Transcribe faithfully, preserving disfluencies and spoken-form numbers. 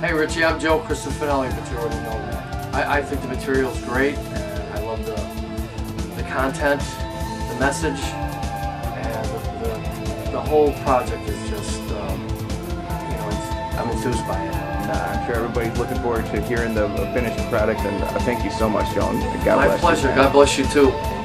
Hey Richie, I'm Joe Cristofanilli, but you already know that. I, I think the material's great, and I love the, the content, the message, and the, the, the whole project is just, um, you know, it's, I'm enthused by it. Uh, I'm sure everybody's looking forward to hearing the finished product, and uh, thank you so much, John. God bless you. My pleasure. God bless you too.